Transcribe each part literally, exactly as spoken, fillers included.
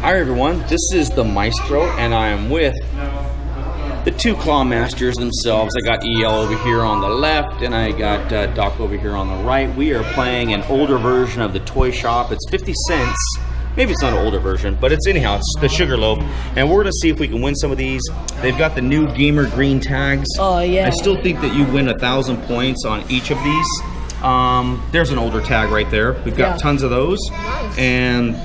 Hi everyone, this is the Maestro and I am with the two claw masters themselves. I got E L over here on the left and I got uh, Doc over here on the right. We are playing an older version of the toy shop. It's fifty cents. Maybe it's not an older version, but it's anyhow, it's the Sugarloaf. And we're gonna see if we can win some of these. They've got the new Gamer Green Tags. Oh yeah. I still think that you win a thousand points on each of these. Um, there's an older tag right there. We've got yeah. tons of those. Nice. And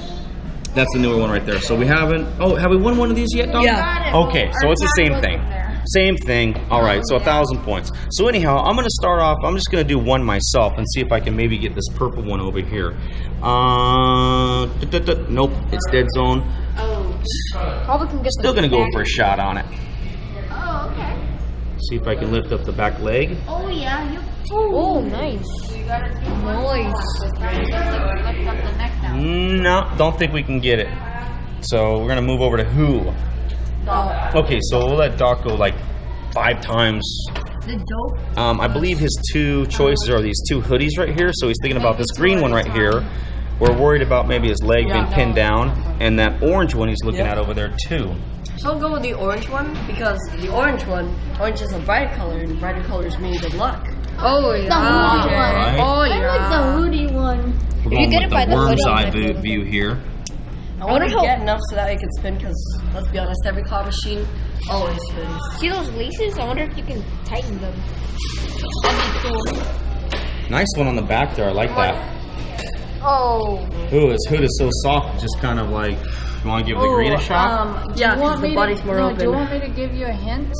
that's the newer one right there. So we haven't, oh, have we won one of these yet, Doc? Yeah. Okay, so it's the same thing. Same thing. All right, so a thousand points. So anyhow, I'm gonna start off, I'm just gonna do one myself and see if I can maybe get this purple one over here. Uh, da, da, da. Nope, it's dead zone. Oh, probably can get still gonna go for a shot on it. Oh, okay. See if I can lift up the back leg. Oh yeah, you. Oh, nice. Nice. No, don't think we can get it. So we're gonna move over to who? Doc. Okay, so we'll let Doc go like five times. The dope? Um, I believe his two choices are these two hoodies right here. So he's thinking about this green one right here. We're worried about maybe his leg yeah, being pinned down, and that orange one he's looking yep. at over there too. So I'll go with the orange one because the orange one, orange is a bright color, and brighter colors mean good luck. Oh yeah. The hoodie right. one. Oh yeah. I like the hoodie one. If you get it by the worm's eye view here. I want to get enough so that I can spin because, let's be honest, every claw machine always spins. See those laces? I wonder if you can tighten them. That'd be cool. Nice one on the back there. I like that. Oh. Ooh, his hood is so soft. Just kind of like, you want to give Ooh, the green a shot? Um, yeah, because the body's to, more no, open. Do you want me to give you a hint?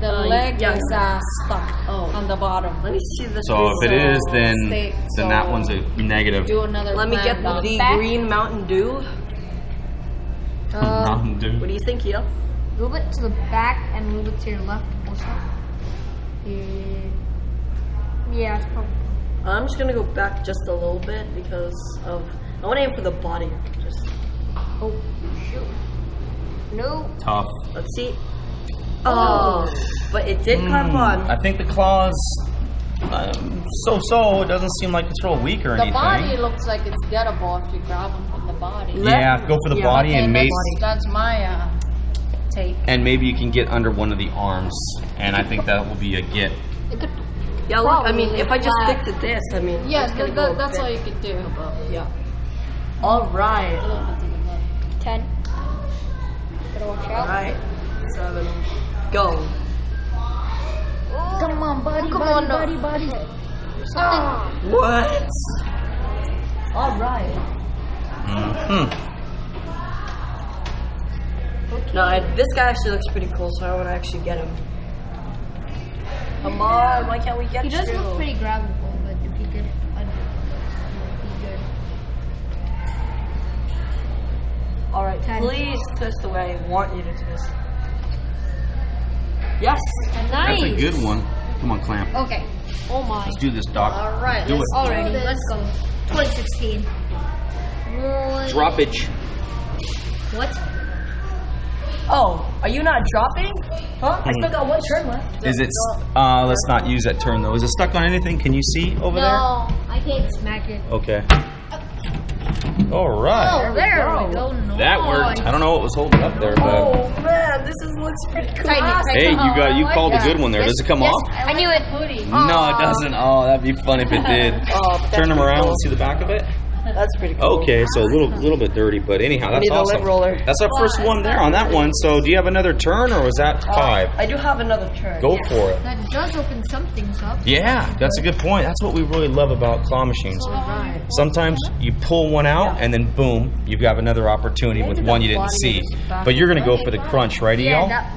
The uh, leg yeah. is uh, stuck oh. on the bottom. Let me see the So if it is, then, state, then so that one's a negative. Do another Let me get the, the green Mountain Dew. Uh, what do you think, Heel? Move it to the back and move it to your left also. Yeah, yeah it's probably. I'm just gonna go back just a little bit because of I want to aim for the body. Just oh shoot, no. Tough. Let's see. Oh, oh. But it did mm, clap on. I think the claws. Um, so so, it doesn't seem like it's real weak or the anything. The body looks like it's gettable if you grab them from the body. Yeah, go for the yeah, body okay, and maybe that's, that's my uh, take. And maybe you can get under one of the arms, and I think that will be a get. It could, yeah, look, I mean, if I just stick to this, I mean, yeah, th go that's all you could do. About, yeah. All right. Ten. All right. Seven. Go. Come on, buddy, Come buddy, on, buddy, no. buddy, buddy. Ah, what? All right. Mm-hmm. Okay. No, I, this guy actually looks pretty cool, so I want to actually get him. Come on, why can't we get him? He does you? look pretty grabbable, but if he could under it, he'd be good. All right, Ten. please twist the way I want you to twist. Yes. Nice. That's a good one. Come on, clamp. Okay. Oh my. Let's do this, Doc. All right. Let's do let's, it. All right. Let's go. twenty sixteen. One. Droppage. What? Oh, are you not dropping? Huh? I still got one turn left. Is it? Uh, let's not use that turn though. Is it stuck on anything? Can you see over no, there? No, I can't smack it. Okay. All right. Oh, there we go. That worked. I don't know what was holding up there, but oh man, this is, looks pretty cool. Hey, you got you called a good one there. Does it come yes, off? I knew it. No, it doesn't. Oh, that'd be fun if it did. Oh, turn them around. Cool. Let's see the back of it. That's pretty cool. Okay, so a little little bit dirty, but anyhow, that's awesome. Roller. That's our first one there on that one. So, do you have another turn, or was that five? Uh, I do have another turn. Go yeah. for it. That does open some things up. Yeah, that's a good point. That's what we really love about claw machines. Right. Sometimes you pull one out, yeah. and then boom, you have another opportunity with one you didn't see. But you're going to go for the crunch, right, y'all? Yeah, that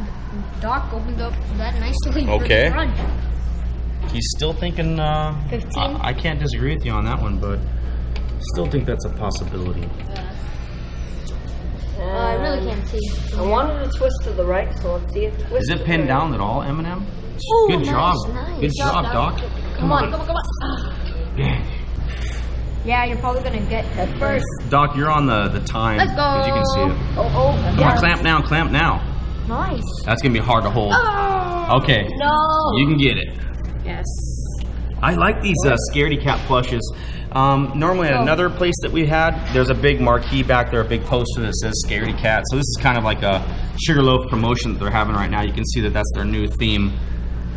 Doc opened up that nicely for the crunch. Okay. He's still thinking, uh, I, I can't disagree with you on that one, but still think that's a possibility. Yeah. Uh, I really can't see. I wanted to twist to the right, so let's see if it twists. Is it pinned down at all, M and M? Ooh, Good nice, job. Nice. Good job, Doc. Come, come on, on, come on, come on. Yeah. Yeah, you're probably gonna get the first. Doc, you're on the, the time. Let's go. As you can see it. Oh, oh. Come yeah. on, clamp now, clamp now. Nice. That's gonna be hard to hold. Oh, okay. No. You can get it. Yes. I like these uh, Scaredy Cat plushes. Um, normally at another place that we had, there's a big marquee back there, a big poster that says Scaredy Cat. So this is kind of like a Sugarloaf promotion that they're having right now. You can see that that's their new theme.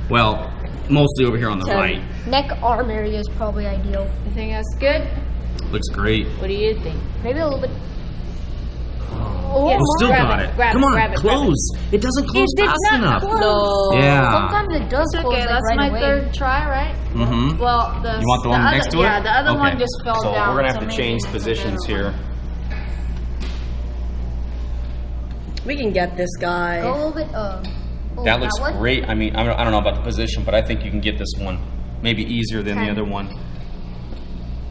Well, mostly over here on the so right. Neck arm area is probably ideal. You think that's good? Looks great. What do you think? Maybe a little bit. Oh, yes, still got it. Grab Come it, on, grab it, close. It. It doesn't close it fast enough. Close. No. Yeah. Sometimes it does close. Okay, like that's right my away. third try, right? Mm-hmm. Well, the you want the, the one other, next to it? Yeah, the other okay. one just fell so down. So we're gonna have so to change positions here. We can get this guy. Go a little bit up. Oh, that looks that great. I mean, I don't know about the position, but I think you can get this one. Maybe easier than okay. the other one.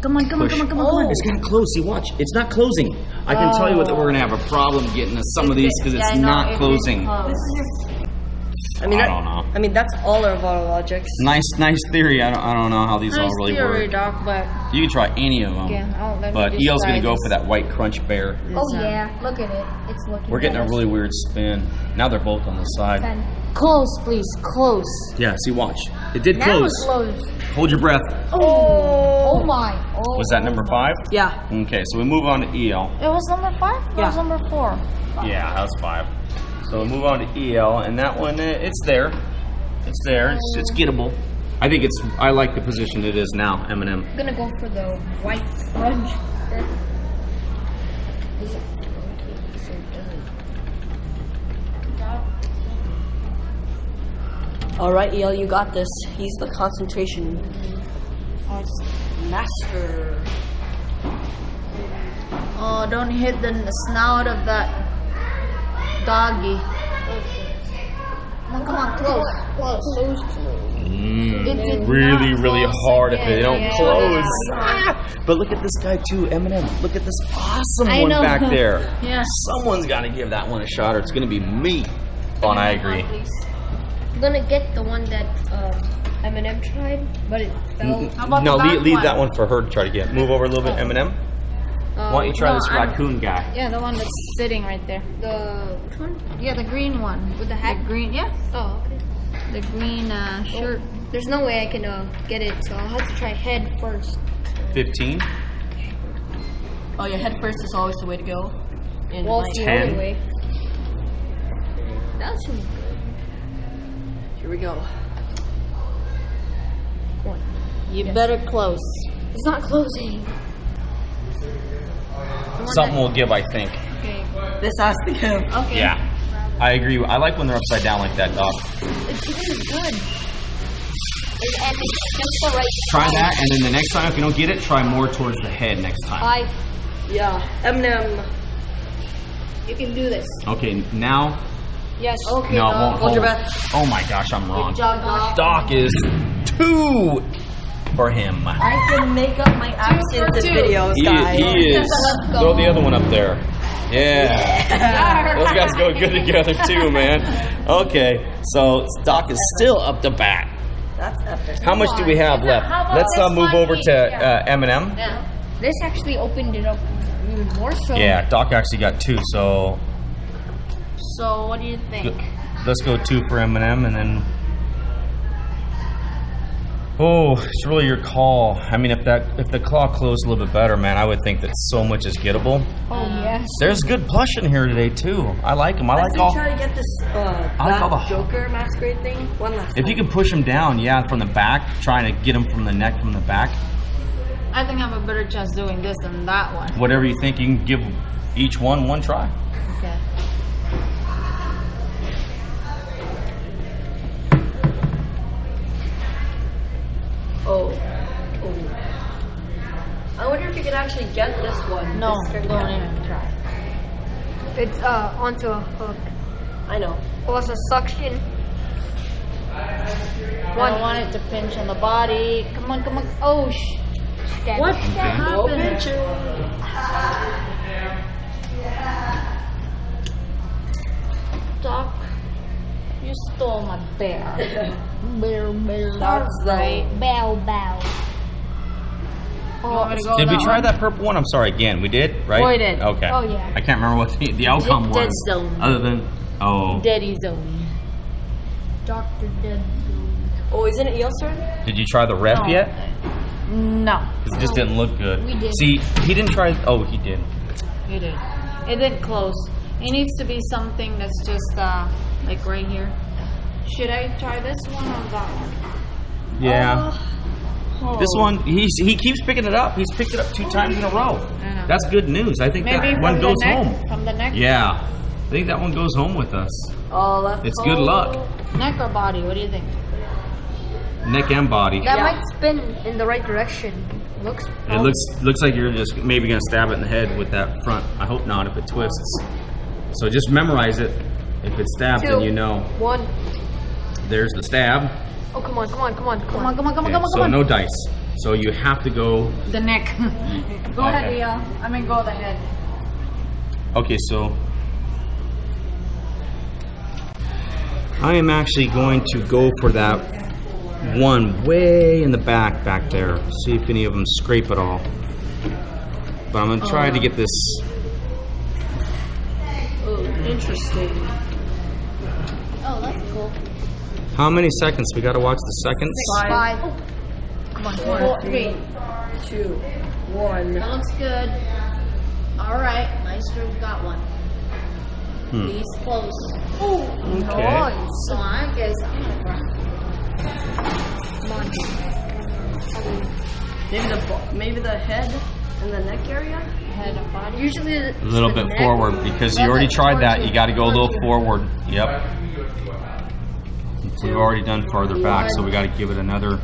Come on, come Push. on, come on, come on, come on. It's kind of close. See, watch. It's not closing. I can oh. tell you what, that we're going to have a problem getting to some it's of these because it's yeah, not it closing. I mean, I don't know. I mean, that's all of our logics. Nice, nice theory. I don't, I don't know how these nice all really theory, work. Doc, but you can try any of them. Yeah, but Eel's going to go for that white crunch bear. Oh, yeah. Look at it. It's looking We're getting nice. a really weird spin. Now they're both on the side. Ten. Close, please. Close. Yeah, see, watch. It did now close. close. Hold your breath. Oh, oh my. Oh, was that number five? Yeah. Okay, so we move on to E L. It was number five? It yeah. was number four. Five. Yeah, that was five. So we'll move on to E L, and that one, it's there. It's there. It's, it's gettable. I think it's, I like the position it is now, M and M. I'm going to go for the white crunch. All right, E L, you got this. He's the concentration master. Oh, don't hit the, the snout of that doggy. Now, come on, close. Close. close. Mm, it's really, really close. hard if yeah, they don't yeah, close. Yeah. Ah, but look at this guy too, M and M. Look at this awesome I one know. back there. Yeah. Someone's got to give that one a shot, or it's going to be me. On, I agree. I'm going to get the one that uh, M and M tried, but it fell. How about no, leave, leave that one for her to try to get. Move over a little bit, oh. M and M. Uh, Why don't you try no, this raccoon I'm, guy? Yeah, the one that's sitting right there. The which one? Yeah, the green one with the hat. The green, yeah. Oh, okay. The green uh, shirt. Oh, there's no way I can uh, get it, so I'll have to try head first. Fifteen. Oh yeah, head first is always the way to go. In well, it's the only way. That seems good. Here we go. One. You yes. better close. It's not closing. Something will give, I think. Okay. This has to go. Okay. Yeah. I agree. I like when they're upside down like that, Doc. It's really good. Try that, and then the next time, if you don't get it, try more towards the head next time. Five. Yeah. M and M. You can do this. Okay, now. Yes. Okay, no, it won't hold. Oh my gosh, I'm wrong. Good job, Doc. Doc is two. For him. I can make up my accents in videos, guys. He, he is. Throw the other one up there. Yeah. yeah. Those guys go good together too, man. Okay, so Doc is still up to bat. That's epic. How much do we have left? Let's uh, move over to uh, M and M. Yeah. This actually opened it up even more so. Yeah, Doc actually got two, so. So what do you think? Let's go two for M and M and then. Oh, it's really your call. I mean, if that if the claw closed a little bit better, man, I would think that so much is gettable. Oh yes. There's good plush in here today too. I like them. I Let's like all. Try to get this uh, I like the Joker masquerade thing. One last. If time. you can push him down, yeah, from the back, trying to get him from the neck, from the back. I think I have a better chance doing this than that one. Whatever you think, you can give each one one try. Okay. Oh. oh. I wonder if you can actually get this one. No, this don't even try. It's uh, onto a hook. I know. Or it's a suction. One. I want it to pinch on the body. Come on, come on. Oh, sh. What? No pinching. Doc, you stole my bear. Bow, bow. That's right. Bow, bow. Oh, go did we try one? that purple one? I'm sorry, again. We did, right? Oh, we did. Okay. Oh, yeah. I can't remember what the, the outcome was. Dead zone. Other than, oh. Daddy zone. Doctor Dead zone. Oh, isn't it Eel's turn? Did you try the ref no. yet? No. It just no. didn't look good. We did. See, he didn't try. Oh, he did. He did. It didn't close. It needs to be something that's just uh, like right here. Should I try this one or that one? Yeah. Oh. Oh. This one, he's, he keeps picking it up. He's picked it up two times in a row. I know. That's good news. I think Maybe that one goes neck, home. From the neck? Yeah. I think that one goes home with us. Oh, let's It's good luck. Neck or body? What do you think? Neck and body. That yeah. might spin in the right direction. Looks. It looks looks like you're just maybe gonna stab it in the head with that front. I hope not. If it twists, so just memorize it. If it stabs, Two, then you know. One. There's the stab. Oh come on! Come on! Come on! Come, come on! Come on! Come on! Come on! So come on. No dice. So you have to go. The neck. Go ahead, Ea. I mean, go the head. Okay, so I am actually going to go for that. One way in the back, back there. See if any of them scrape at all. But I'm gonna try oh. to get this. Oh, interesting. Oh, that's cool. How many seconds? We gotta watch the seconds. Five. Five. Oh. Come on. Four, Four three, three, two, one. That looks good. All right, Maestro's got one. Hmm. He's close. Oh, okay. So I guess I'm gonna run. Come on. Maybe the maybe the head and the neck area. Head and body. Usually a little bit neck. forward because you already tried that. You got to go a little forward. Yep. We've already done farther back, so we got to give it another.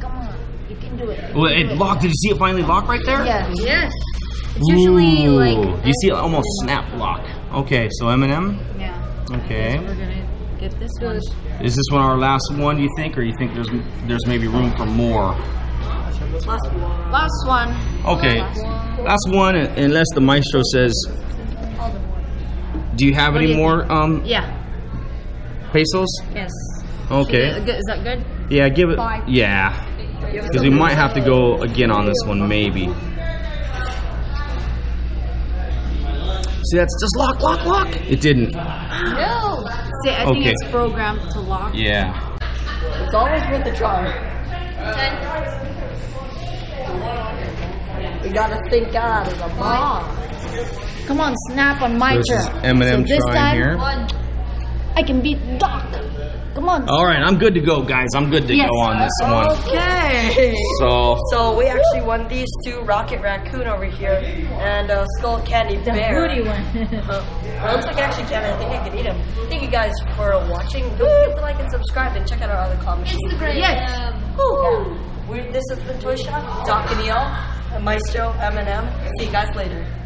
Come on, you can do it. Well, it locked. Did you see it finally lock right there? Yeah. Yes. It's usually like. You see it almost snap lock. Okay, so M and M. Yeah. Okay. We're gonna get this one. Is this one our last one, do you think, or you think there's there's maybe room for more? Last one. Last one. Okay. Last one, last one unless the maestro says. Do you have what any you more? Um, yeah. Pesos? Yes. Okay. Is that good? Yeah, give it. Five. Yeah. Because we might have to go again on this one, maybe. See, that's just lock, lock, lock. It didn't. No. See, I think okay. it's programmed to lock. Yeah. It's always worth a try. Ten. We gotta think out of the box. Come on, snap on my turn. M and M so trying here. One, I can beat Doc. Come on. All right, I'm good to go, guys. I'm good to yes. go on this one. Okay. So. So we actually won these two, Rocket Raccoon over here, and uh, Skullcandy Bear. The booty one. uh, looks like I actually can. I think I can eat him. Thank you guys for watching. Don't forget to like and subscribe and check out our other comments. Instagram. Yes. Yeah. We're, this is the Toy Shop. Doc and Eo, Maestro, M and M. See you guys later.